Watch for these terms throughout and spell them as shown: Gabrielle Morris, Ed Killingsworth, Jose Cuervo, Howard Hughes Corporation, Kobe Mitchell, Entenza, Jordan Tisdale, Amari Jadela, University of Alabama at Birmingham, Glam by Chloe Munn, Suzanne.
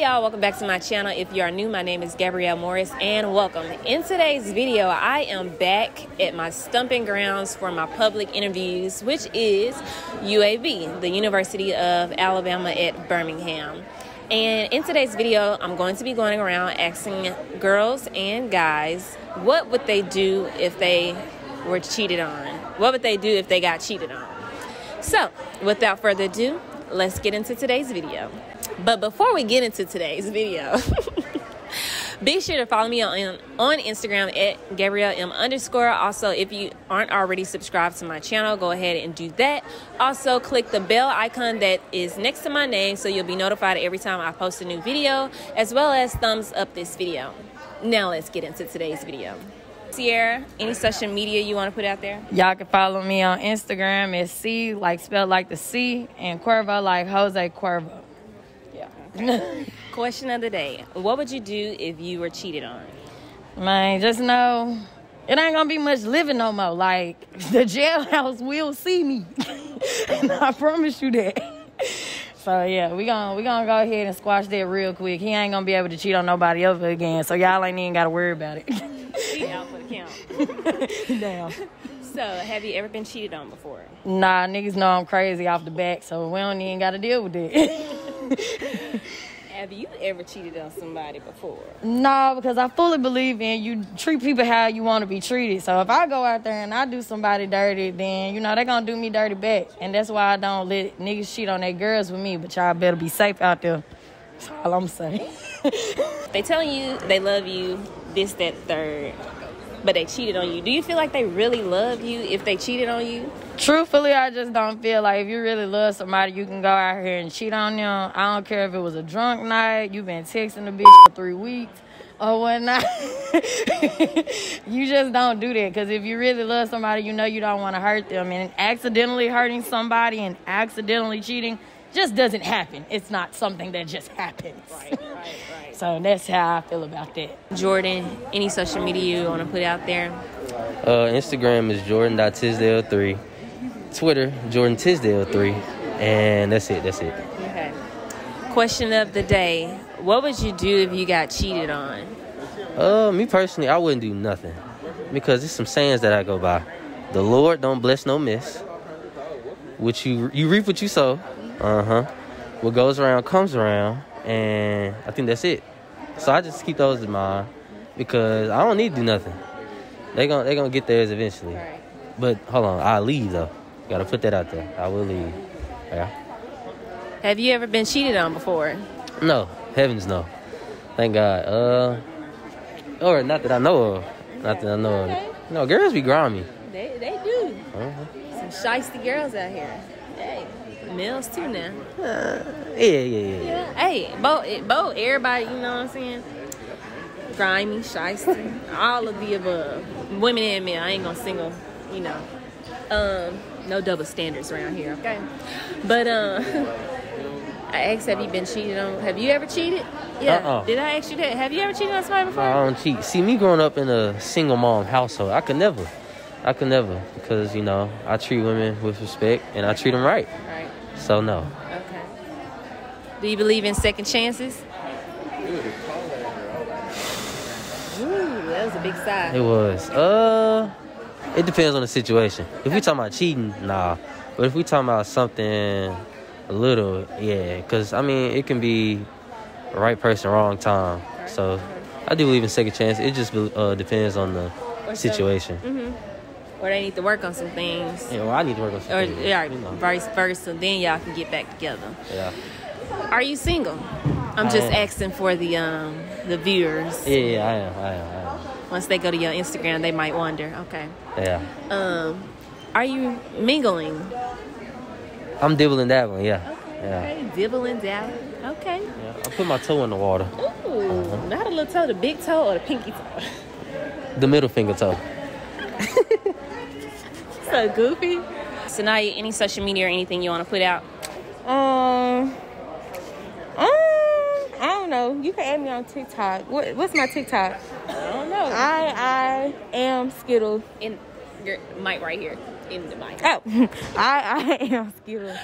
Hey y'all, welcome back to my channel. If you are new, my name is Gabrielle Morris and welcome. In today's video, I am back at my stomping grounds for my public interviews, which is UAB, the University of Alabama at Birmingham. And in today's video, I'm going to be going around asking girls and guys, what would they do if they were cheated on? What would they do if they got cheated on? So, without further ado, let's get into today's video. But before we get into today's video, be sure to follow me on Instagram at GabrielleM_. Also, if you aren't already subscribed to my channel, go ahead and do that. Also, click the bell icon that is next to my name so you'll be notified every time I post a new video, as well as thumbs up this video. Now let's get into today's video. Sierra, any social media you want to put out there? Y'all can follow me on Instagram at C, like spelled like the C, and Cuervo like Jose Cuervo. Question of the day. What would you do if you were cheated on? Man, just know it ain't gonna be much living no more. Like, the jailhouse will see me. And I promise you that. So yeah, we gonna go ahead and squash that real quick. He ain't gonna be able to cheat on nobody else again. So y'all ain't even gotta worry about it. She out for the count. Damn. So, have you ever been cheated on before? Nah, niggas know I'm crazy off the back, so we don't even gotta deal with it. Have you ever cheated on somebody before? No, because I fully believe in you treat people how you want to be treated. So if I go out there and I do somebody dirty, then, you know, they're going to do me dirty back. And that's why I don't let niggas cheat on their girls with me. But y'all better be safe out there. That's all I'm saying. They telling you they love you, this, that, third, but they cheated on you. Do you feel like they really love you if they cheated on you? Truthfully, I just don't feel like if you really love somebody, you can go out here and cheat on them. I don't care if it was a drunk night, you've been texting the bitch for 3 weeks or whatnot. You just don't do that, because if you really love somebody, you know you don't want to hurt them. And accidentally hurting somebody and accidentally cheating just doesn't happen. It's not something that just happens. Right. So that's how I feel about that. Jordan, any social media you want to put out there? Instagram is jordan.tisdale3. Twitter, Jordan Tisdale3. And that's it. Okay. Question of the day. What would you do if you got cheated on? Me personally, I wouldn't do nothing, because there's some sayings that I go by. The Lord don't bless no miss. Which you reap what you sow. What goes around comes around, and I think that's it. So I just keep those in mind, because I don't need to do nothing. They gonna get theirs eventually. Right. But hold on, I'll leave though. Gotta put that out there. I will leave. Yeah. Have you ever been cheated on before? No, heavens no. Thank God. Or not that I know of. Not that I know of. No, girls be grimy. They do. Some shiesty girls out here. Hey. Males too now. Yeah. Hey, Bo, everybody, you know what I'm saying? Grimy, shysty, all of the above. Women and men, I ain't gonna single, you know. No double standards around here, okay? But I asked, have you been cheated on? Have you ever cheated? Yeah. Did I ask you that? Have you ever cheated on somebody before? I don't cheat. See, me growing up in a single mom household, I could never, because, you know, I treat women with respect and I treat them right. So, no. Okay. Do you believe in second chances? Ooh, that was a big sigh. It was. It depends on the situation. If we talking about cheating, nah. But if we talking about something a little, yeah. Because, I mean, it can be the right person, wrong time. Right. So, I do believe in second chance. It just depends on the situation. Or they need to work on some things. Yeah, well, I need to work on some things. Yeah, you know. Vice versa. Then y'all can get back together. Yeah. Are you single? I'm just asking for the viewers. Yeah, I am. Once they go to your Instagram, they might wonder. Okay. Yeah. Are you mingling? I'm dibbling that one, yeah. Okay, dibbling that one. Okay. Yeah, I put my toe in the water. Ooh, not a little toe, the big toe or the pinky toe? The middle finger toe. So goofy. So now, any social media or anything you want to put out? I don't know. You can add me on TikTok. What's my TikTok? I don't know. I am Skittle. In your mic right here. In the mic. Oh, I am Skittle.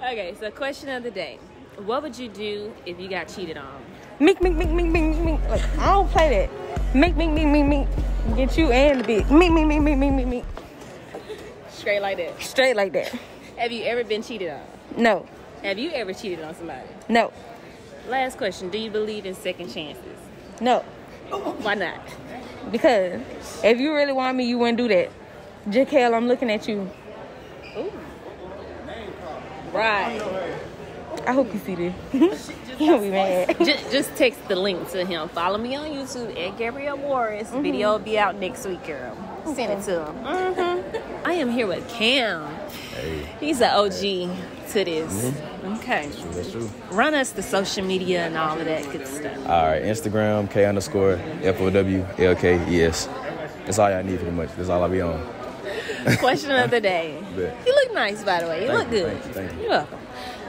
Okay, so question of the day. What would you do if you got cheated on? Mink, mink, mink, mink, mink, mink. Like, I don't play that. Mink, mink, mink, mink, mink. Get you and the bitch. Mink, mink, mink, mink, mink, mink, mink. Straight like that. Straight like that. Have you ever been cheated on? No. Have you ever cheated on somebody? No. Last question. Do you believe in second chances? No. Why not? Because if you really want me, you wouldn't do that. Jaquel, I'm looking at you. Ooh. Right. I hope you see this. He'll be mad. Just text the link to him. Follow me on YouTube at Gabrielle Morris. Mm-hmm. Video will be out next week, girl. Okay. Send it to him. Mm-hmm. I am here with Cam. Hey. He's an OG to this. Mm-hmm. Okay. That's true. Run us the social media and all of that good stuff. All right. Instagram, K_FOWLKES. That's all y'all need pretty much. That's all I be on. Question of the day. You look nice, by the way. You look good. Thank you. You're welcome.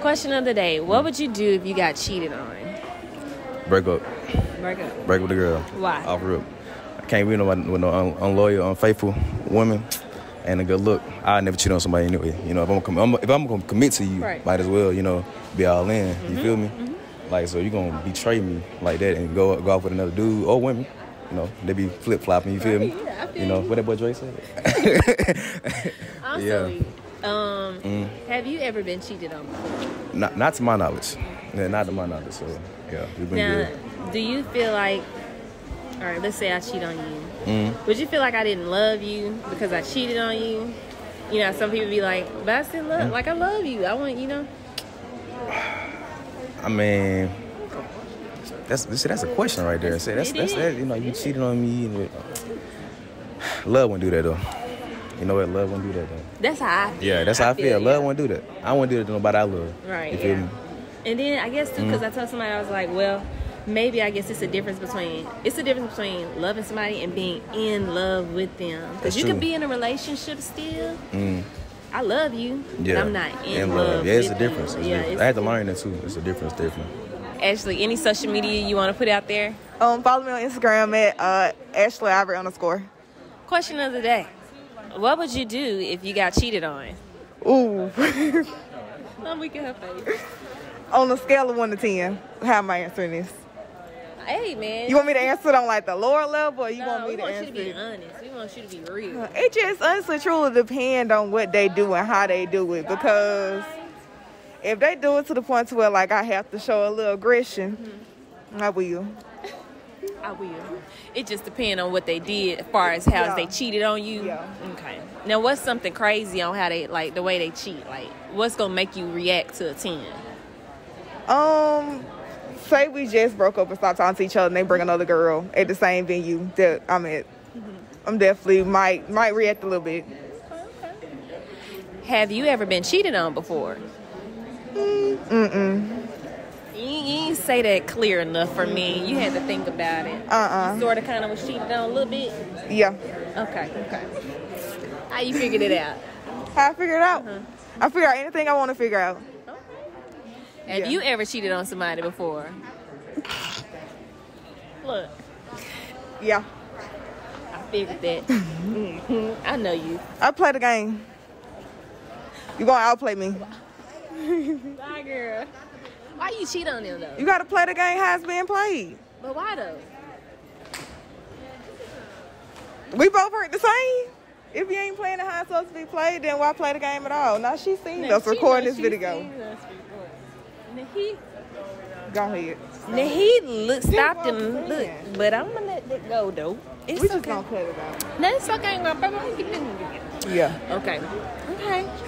Question of the day. What would you do if you got cheated on? Break up. Break up. Break up with the girl. Why? Off rip. I can't be nobody with no unloyal, unfaithful woman and a good look. I never cheat on somebody anyway. You know, if I'm gonna commit to you, right, might as well, you know, be all in. Mm-hmm. You feel me? Mm-hmm. Like, so you're gonna betray me like that and go off with another dude or women. You know, they be flip flopping. You feel me? Yeah, I feel you. Know what that boy Dre said. Yeah. Have you ever been cheated on before? Not to my knowledge. Yeah, not to my knowledge. So yeah, we've been good. Now, do you feel like, all right, let's say I cheat on you. Mm-hmm. Would you feel like I didn't love you because I cheated on you? You know, some people be like, but I still love, like I love you. I want, you know. I mean, that's a question right there. See, that's you know, you cheated on me. And love wouldn't do that though. You know what? Love won't do that, though. That's how I feel. Yeah, that's how I feel. Love won't do that. I won't do that to nobody I love. Right, you feel me? And then I guess, too, because I told somebody, I was like, well, maybe I guess it's a difference between loving somebody and being in love with them. Because you can be in a relationship still. I love you, but I'm not in love. Yeah, it's a difference. I had to learn that, too. It's a difference, definitely. Ashley, any social media you want to put out there? Follow me on Instagram at @AshleyIvory_. Question of the day. What would you do if you got cheated on? Ooh. I'm weak in her face. On a scale of 1 to 10, how am I answering this? Hey, man. You want me to answer it on like the lower level, or you want me to answer? No, we want you to be honest. We want you to be real. It just honestly truly depends on what they do and how they do it. Because if they do it to the point to where like I have to show a little aggression, I will. I will. It just depends on what they did as far as how they cheated on you. Yeah. Okay. Now, what's something crazy on how they, like, the way they cheat? Like, what's going to make you react to a 10? Say we just broke up and stopped talking to each other and they bring another girl at the same venue that I'm at. I'm definitely might react a little bit. Okay. Have you ever been cheated on before? Mm-mm. You ain't say that clear enough for me. You had to think about it. You sort of kind of was cheated on a little bit? Yeah. Okay. How you figured it out? How I figured it out? I figure out anything I want to figure out. Okay. Have you ever cheated on somebody before? Look. Yeah. I figured that. I know you. I play the game. You're going to outplay me. Bye, girl. Why you cheat on them, though? You got to play the game how it's being played. But why, though? We both hurt the same. If you ain't playing it how it's supposed to be played, then why play the game at all? Now, she's seen us recording this video. Go ahead. Now, he stopped him. Look, but I'm going to let that go, though. It's okay. We just going to cut it out. No, it's okay. I'm going to get it again. Yeah. Okay.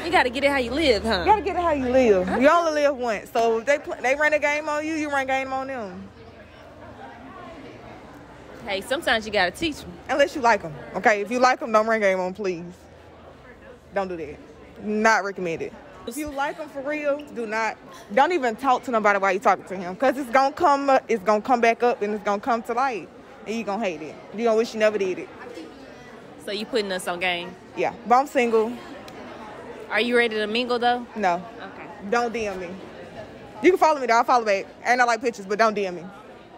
You gotta get it how you live, huh? You gotta get it how you live. You only live once, so if they run a game on you, you run game on them. Hey, sometimes you gotta teach them. Unless you like them, okay? If you like them, don't run game on, please. Don't do that. Not recommended. If you like them for real, don't even talk to nobody while you talking to him, cause it's gonna come back up, and it's gonna come to light, and you gonna hate it. You gonna wish you never did it. So you putting us on game? Yeah, but I'm single. Are you ready to mingle, though? No. Okay. Don't DM me. You can follow me, though. I'll follow back. And I like pictures, but don't DM me.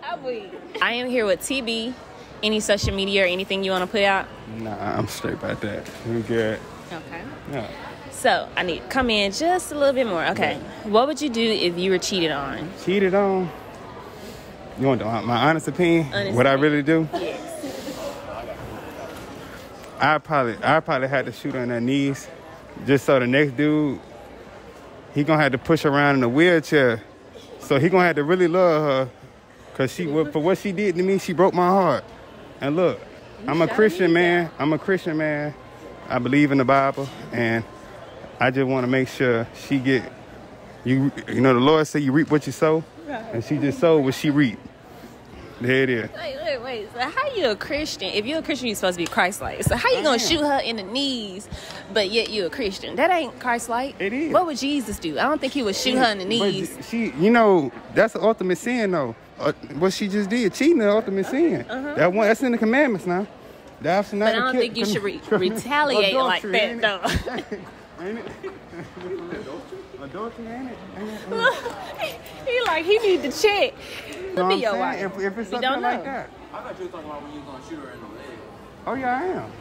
I will. I am here with TB. Any social media or anything you want to put out? Nah, I'm straight about that. I'm good. Okay. Yeah. So, I need to come in just a little bit more. Okay. Yeah. What would you do if you were cheated on? Cheated on? You want my honest opinion? What I really do? Yes. I probably had to shoot on their knees, just so the next dude, he gonna have to push around in a wheelchair. So he gonna have to really love her, cause she, for what she did to me, she broke my heart. And look, I'm a Christian man. I believe in the Bible, and I just want to make sure she get, you know, the Lord said you reap what you sow. And she just sowed what she reaped. There it is. Wait. So how you a Christian? If you're a Christian, you're supposed to be Christ-like. So how you gonna shoot her in the knees, but yet you're a Christian? That ain't Christ-like. It is. What would Jesus do? I don't think he would shoot her in the knees. But she, you know, that's the ultimate sin, though. What she just did, cheating, the ultimate sin. That one, that's in the commandments now. That's not. But I don't think you should retaliate like that, though. Ain't it? Adultery, ain't it? He like, he need to check. Let me your wife. If it's something like that. I thought you were talking about when you was going to shoot her in the leg. Oh, yeah, I am.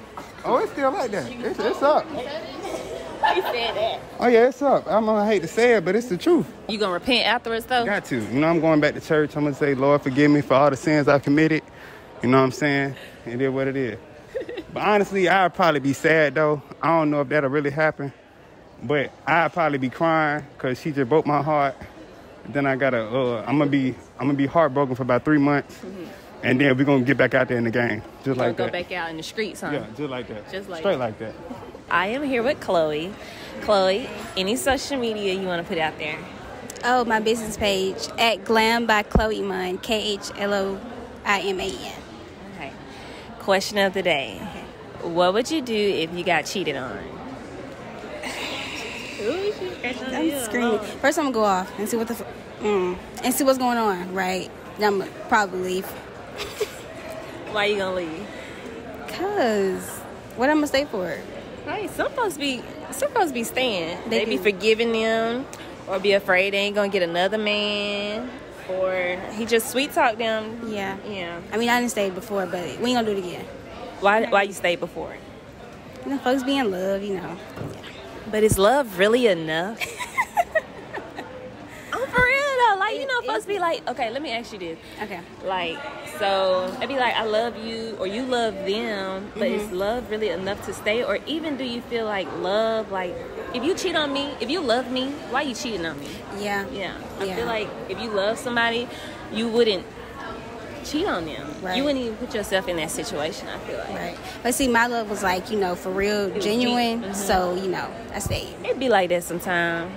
Oh, it's still like that. It's up. He said that. Oh, yeah, it's up. I hate to say it, but it's the truth. You going to repent afterwards, though? Got to. You know, I'm going back to church. I'm going to say, Lord, forgive me for all the sins I committed. You know what I'm saying? It is what it is. But honestly, I'd probably be sad, though. I don't know if that'll really happen. But I'd probably be crying because she just broke my heart. Then I gotta, I'm gonna be heartbroken for about 3 months, and then we're gonna get back out there in the game, just like that. Go back out in the streets, huh? Yeah, just like that. Just like straight like that. I am here with Chloe. Chloe, any social media you want to put out there? Oh, my business page at Glam by Chloe Munn, KHLOIMAN. Okay. Question of the day: what would you do if you got cheated on? I'm screaming. First, I'm gonna go off and see what the and see what's going on. Right? Then I'm probably leave. Why you gonna leave? Cause what I'm gonna stay for? Right? Some folks be staying. They be forgiving them, or be afraid they ain't gonna get another man, or he just sweet talk them. Yeah. Yeah. I mean, I didn't stay before, but we ain't gonna do it again. Why you stayed before? You know, folks be in love. You know. Yeah. But is love really enough? I'm for real though. Like, you know, folks be like, okay, let me ask you this. Okay. Like, so I'd be like, I love you, or you love them, but is love really enough to stay? Or even do you feel like love, like, if you cheat on me, if you love me, why you cheating on me? Yeah. Yeah. I feel like if you love somebody, you wouldn't cheat on them. Right. You wouldn't even put yourself in that situation, I feel like. Right. But see, my love was like, you know, for real, genuine. So, you know, I stayed. It be like that sometimes.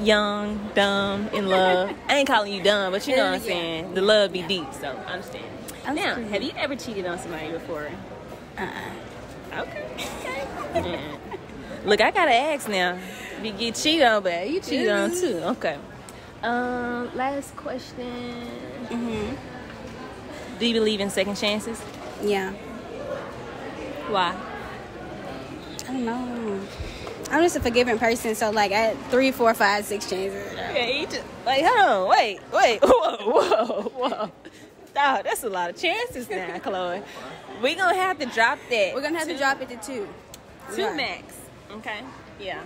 Young, dumb, in love. I ain't calling you dumb, but you know what I'm saying. The love be deep, so I understand. Now, have you ever cheated on somebody before? Okay. Yeah. Look, I gotta ask now. If you get cheated on, but you cheated on too. Okay. Last question. Do you believe in second chances? Yeah. Why? I don't know. I'm just a forgiving person, so like I had 3, 4, 5, 6 chances. Yeah, you just like, hold on, wait, whoa. Oh, that's a lot of chances now, Chloe. We're gonna have to drop that. We're gonna have to drop it to 2. 2 max. Okay. Yeah.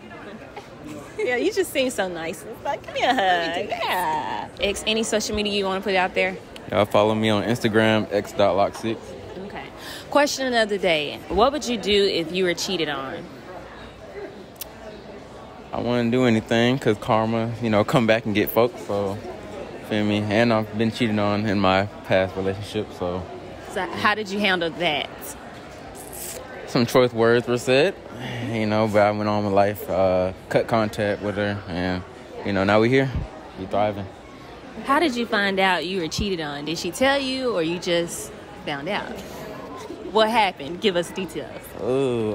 Yeah, you just seem so nice. It's like, give me a hug. Yeah. X, any social media you wanna put out there? Y'all follow me on Instagram, x.lock6. Okay. Question of the day. What would you do if you were cheated on? I wouldn't do anything because karma, you know, come back and get folks. So, feel me? And I've been cheated on in my past relationship, so. So, how did you handle that? Some choice words were said, you know, but I went on with life, cut contact with her, and, you know, now we're here. We thriving. How did you find out you were cheated on? Did she tell you, or you just found out? What happened? Give us details. Ooh,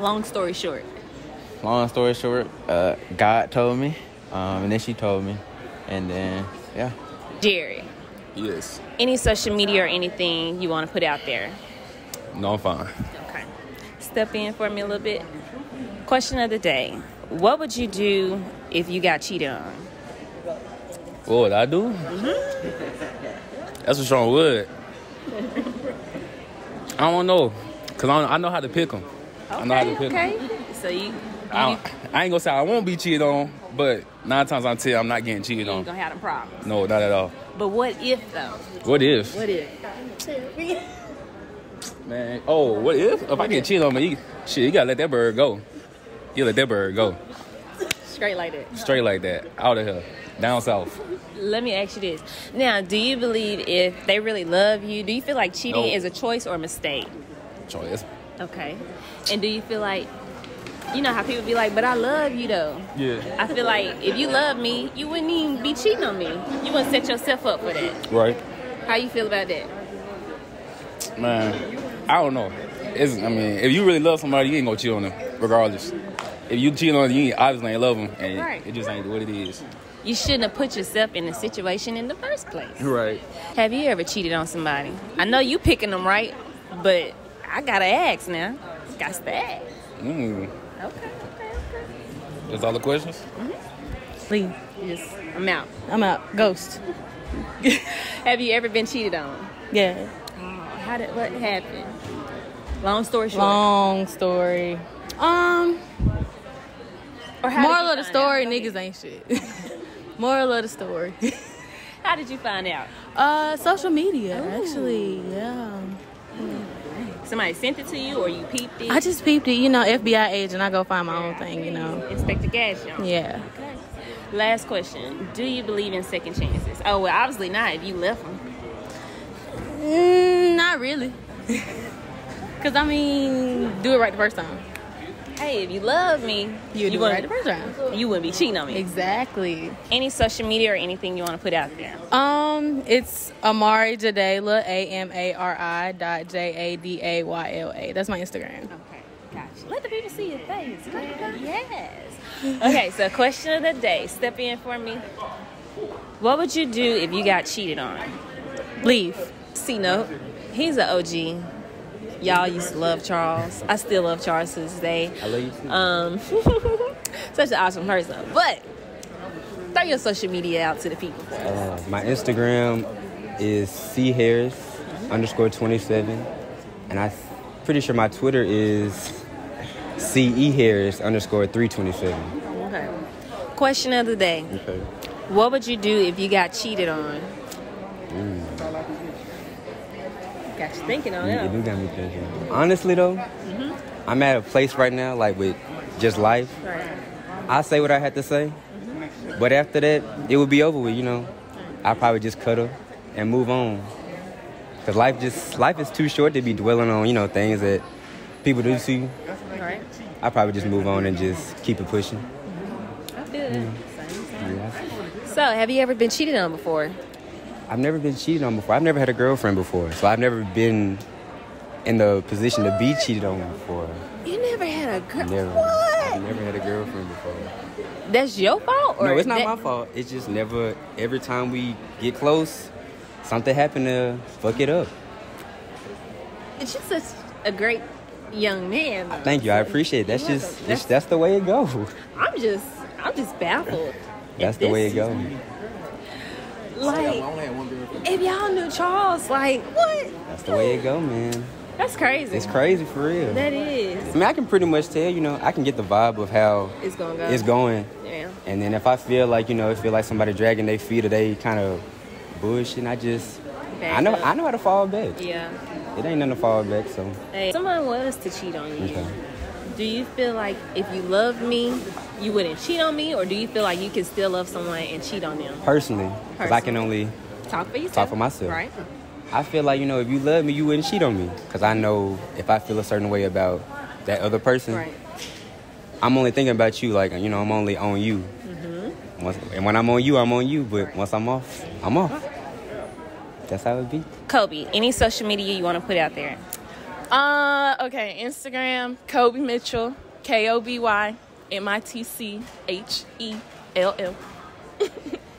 long story short. Long story short, God told me, and then she told me, and then, yeah. Jerry. Yes. Any social media or anything you want to put out there? No, I'm fine. Okay. Step in for me a little bit. Question of the day. What would you do if you got cheated on? What would I do? That's what Sean would. I don't know. Because I know how to pick them. Okay, I know how to pick them. So you I ain't gonna say I won't be cheated on, but 9 times out of 10, I'm not getting cheated on. You gonna have them problems. No, not at all. But what if though? What if? What if? Man, oh, what if? If I get cheated on me, shit, you gotta let that bird go. You let that bird go. Straight like that. Straight like that. Out of here. Down south. Let me ask you this. Now, do you believe if they really love you, do you feel like cheating is a choice or a mistake? Choice. Okay. And do you feel like, you know how people be like, but I love you though. Yeah. I feel like if you love me, you wouldn't even be cheating on me. You wouldn't set yourself up for that. Right. How you feel about that? Man, I don't know. I mean, if you really love somebody, you ain't gonna cheat on them, regardless. If you cheat on them, you obviously ain't love them, and it just ain't what it is. You shouldn't have put yourself in the situation in the first place. Right. Have you ever cheated on somebody? I know you picking them right, but I gotta ask now. Gots to ask. Mm. Okay. That's all the questions? Mm-hmm. Leave. Yes. I'm out. Ghost. Have you ever been cheated on? Yeah. Oh, what happened? Long story short. Long story. Moral of the story, niggas ain't shit. Moral of the story. How did you find out? Social media, actually. Yeah. Somebody sent it to you, or you peeped it? I just peeped it. You know, FBI agent. I go find my own thing, you know. Inspector Gadget. Yeah. Okay. Last question. Do you believe in second chances? Oh, well, obviously not if you left them. Not really. Because, I mean, do it right the first time. Hey, if you love me, you wouldn't, right the first time. You wouldn't be cheating on me. Exactly. Any social media or anything you want to put out there? It's Amari Jadela, AMARI.JADAYLA. That's my Instagram. Okay, gotcha. Let the people see your face. Yes. Okay, so question of the day. Step in for me. What would you do if you got cheated on? Leave. C-Note. He's an OG. Y'all used to love Charles. I still love Charles to this day. I love you too. Such an awesome person. But throw your social media out to the people. My Instagram is CHarris_27, and I'm pretty sure my Twitter is CEHarris_327. Okay. Question of the day. Okay. What would you do if you got cheated on? Got you thinking on it. It do got me thinking. Honestly, though, I'm at a place right now, like with just life. Right. I say what I had to say, but after that, it would be over with. You know, I probably just cut her and move on. Cause life is too short to be dwelling on, you know, things that people do to you. Right. I probably just move on and just keep it pushing. I feel that. Yeah. So, have you ever been cheated on before? I've never been cheated on before. I've never had a girlfriend before. So I've never been in the position to be cheated on before. You never had a girlfriend? What? I've never had a girlfriend before. That's your fault? Or no, it's not my fault. It's just never, every time we get close, something happened to fuck it up. It's just such a great young man, though. Thank you. I appreciate it. That's just, that's the way it goes. I'm just baffled. That's the way it goes. Like, if y'all knew Charles, like, what? That's the way it go, man. That's crazy. It's crazy for real. That is. I mean, I can pretty much tell, you know, I can get the vibe of how it's going. Yeah. And then if I feel like, you know, it feel like somebody dragging their feet or they kind of bullshitting, I just, I know how to fall back. Yeah. It ain't nothing to fall back, so. Hey, someone was to cheat on you. Okay. Do you feel like if you love me, you wouldn't cheat on me? Or do you feel like you can still love someone and cheat on them? Personally, because I can only talk for myself. Right. I feel like, you know, if you love me, you wouldn't cheat on me. Because I know if I feel a certain way about that other person, I'm only thinking about you. Like, you know, I'm only on you. And when I'm on you, I'm on you. But once I'm off, I'm off. That's how it be. Kobe, any social media you want to put out there? Okay, Instagram, Kobe Mitchell, KOBY MITCHELL.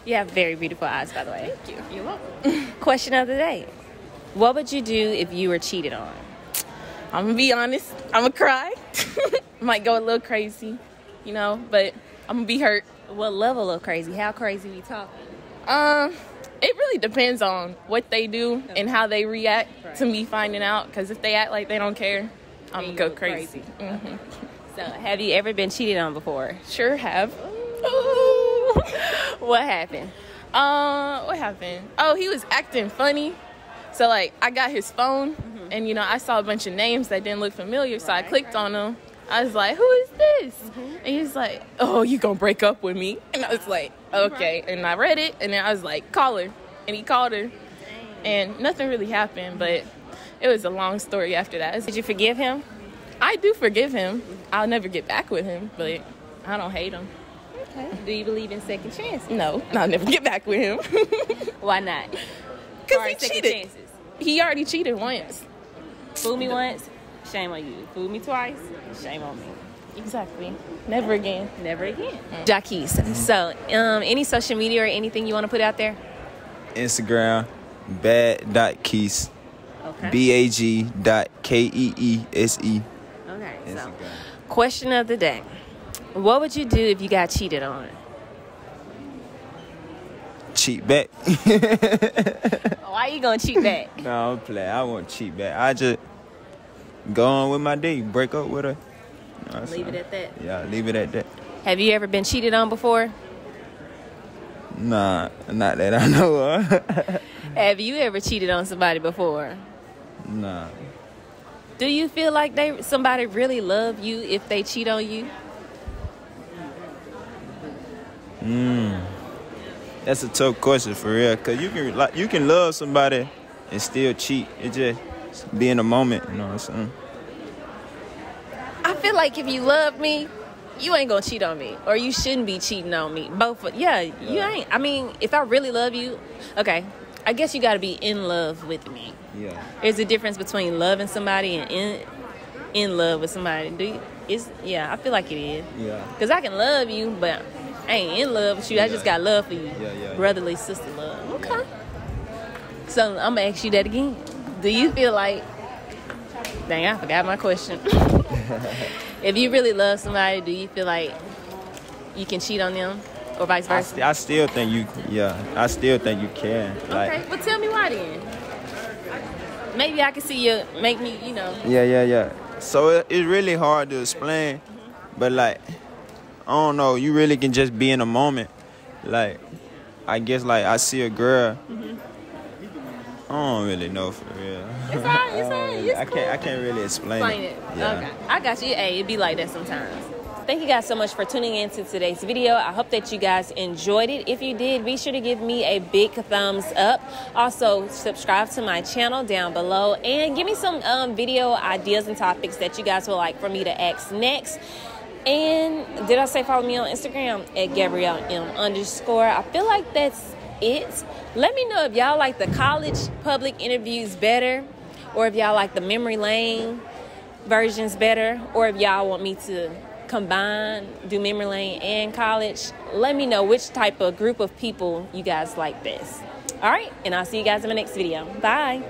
You have very beautiful eyes, by the way. Thank you. You're welcome. Question of the day. What would you do if you were cheated on? I'm going to be honest. I'm going to cry. Might go a little crazy, you know, but I'm going to be hurt. What level of crazy? How crazy we talking? It really depends on what they do and how they react to me finding out. Because if they act like they don't care, I'm going to go crazy. So, have you ever been cheated on before? Sure have. Ooh. What happened? What happened? Oh, he was acting funny. So, like, I got his phone, mm-hmm. and, you know, I saw a bunch of names that didn't look familiar, so I clicked on them. I was like, who is this? Mm-hmm. And he was like, oh, you gonna break up with me? And I was like, okay. Mm-hmm. And I read it, and then I was like, call her. And he called her. Dang. And nothing really happened, but it was a long story after that. Did you forgive him? I do forgive him. I'll never get back with him, but I don't hate him. Okay. Do you believe in second chances? No, I'll never get back with him. Why not? Because he cheated. Chances. He already cheated once. Fool me once, shame on you. Fool me twice, shame on me. Exactly. Never again. Never again. Jaquise, so any social media or anything you want to put out there? Instagram, bad.keese. Okay. BAG.KEESE. Okay, so question of the day. What would you do if you got cheated on? Cheat back. Why you gonna cheat back? No, I'm playing. I won't cheat back. I just go on with my day, break up with her. No, leave it at that. Yeah, leave it at that. Have you ever been cheated on before? Nah, not that I know of. Have you ever cheated on somebody before? Nah. Do you feel like somebody really love you if they cheat on you? That's a tough question for real. Cause you can love somebody and still cheat. It just be in the moment. You know what I'm saying? I feel like if you love me, you ain't gonna cheat on me, or you shouldn't be cheating on me. Both. Yeah, you ain't. I mean, if I really love you, okay. I guess you gotta be in love with me. Yeah. There's a difference between loving somebody and in love with somebody. Yeah, I feel like it is. Yeah. Cause I can love you, but I ain't in love with you. Yeah. I just got love for you. Yeah. Brotherly sister love. Okay. Yeah. So I'm gonna ask you that again. Do you feel like? Dang, I forgot my question. If you really love somebody, do you feel like you can cheat on them? Or vice versa? I still think you, I still think you can. Like, okay, well tell me why then. Maybe I can see you, make me, you know. Yeah. So it's really hard to explain, but like, I don't know, you really can just be in a moment. Like, I guess like I see a girl, I don't really know for real. It's all right, it's all right. I can't really explain it. Yeah. Okay, I got you. Hey, it be like that sometimes. Thank you guys so much for tuning in to today's video. I hope that you guys enjoyed it. If you did, be sure to give me a big thumbs up. Also, subscribe to my channel down below. And give me some video ideas and topics that you guys would like for me to ask next. And did I say follow me on Instagram at Gabrielle_M_? I feel like that's it. Let me know if y'all like the college public interviews better, or if y'all like the memory lane versions better, or if y'all want me to combine, do memory lane and college. Let me know which type of group of people you guys like best. All right, and I'll see you guys in my next video. Bye.